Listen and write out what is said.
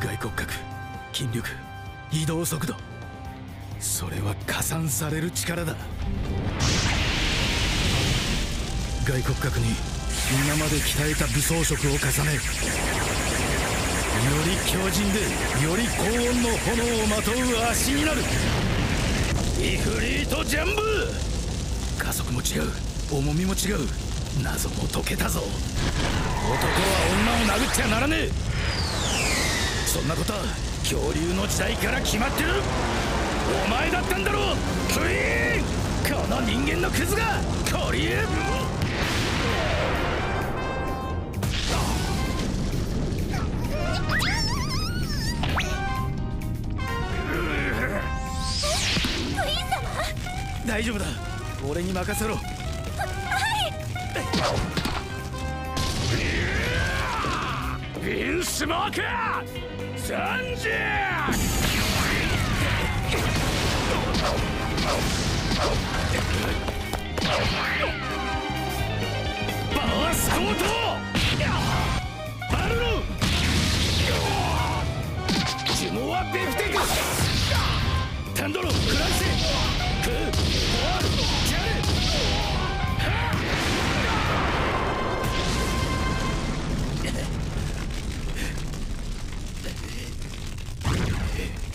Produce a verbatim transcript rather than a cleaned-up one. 外骨格、筋力、移動速度、それは加算される力だ。外骨格に今まで鍛えた武装色を重ね、より強靭でより高温の炎をまとう足になる。イフリートジャンプ、加速も違う、重みも違う、謎も解けたぞ。男は女を殴っちゃならねえ、そんなことは恐竜の時代から決まってる。お前だったんだろう、クイーン。この人間のクズがこりえ、大丈夫だ、俺に任せろ。は、はいビンスモーカー参上。バースコートバルロン、ジュモアビフテクタンドロンクランシェク、ボール、ジャレ、ハッ